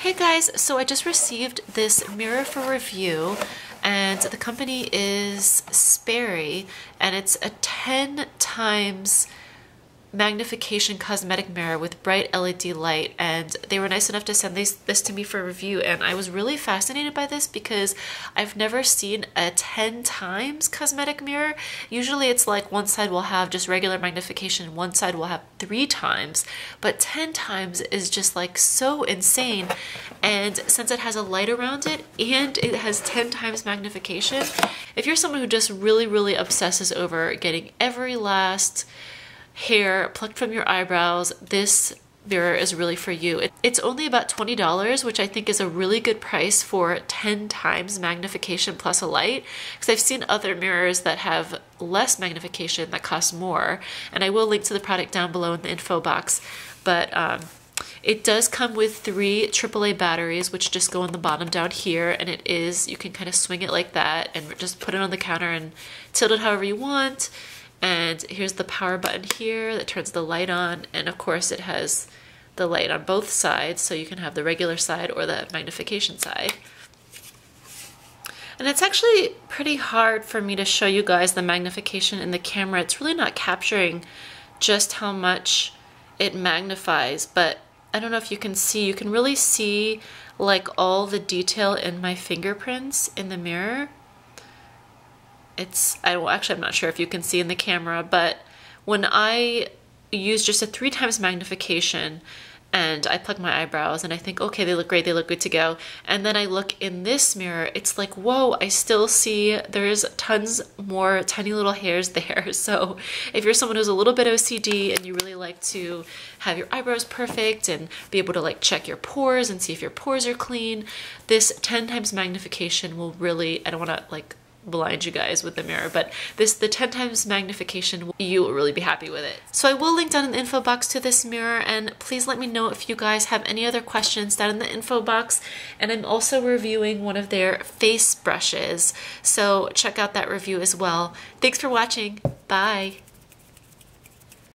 Hey guys, so I just received this mirror for review and the company is Spaire, and it's a 10 times magnification cosmetic mirror with bright LED light, and they were nice enough to send this to me for review. And I was really fascinated by this because I've never seen a 10 times cosmetic mirror. Usually it's like one side will have just regular magnification, one side will have 3 times, but 10 times is just like so insane. And since it has a light around it and it has 10 times magnification, if you're someone who just really obsesses over getting every last hair plucked from your eyebrows, this mirror is really for you. It's only about $20, which I think is a really good price for 10 times magnification plus a light, because I've seen other mirrors that have less magnification that cost more, and I will link to the product down below in the info box. But it does come with 3 AAA batteries, which just go on the bottom down here, and it is, you can kind of swing it like that and just put it on the counter and tilt it however you want. And here's the power button here that turns the light on, and of course it has the light on both sides, so you can have the regular side or the magnification side. And it's actually pretty hard for me to show you guys the magnification in the camera. It's really not capturing just how much it magnifies, but I don't know if you can see, you can really see like all the detail in my fingerprints in the mirror. I'm not sure if you can see in the camera, but when I use just a 3 times magnification and I pluck my eyebrows and I think, okay, they look great, they look good to go, and then I look in this mirror, it's like, whoa, I still see there's tons more tiny little hairs there. So if you're someone who's a little bit OCD and you really like to have your eyebrows perfect and be able to like check your pores and see if your pores are clean, this 10 times magnification will really, I don't want to like blind you guys with the mirror, but the 10 times magnification, you will really be happy with it. So I will link down in the info box to this mirror, and please let me know if you guys have any other questions down in the info box. And I'm also reviewing one of their face brushes, so check out that review as well. Thanks for watching. Bye.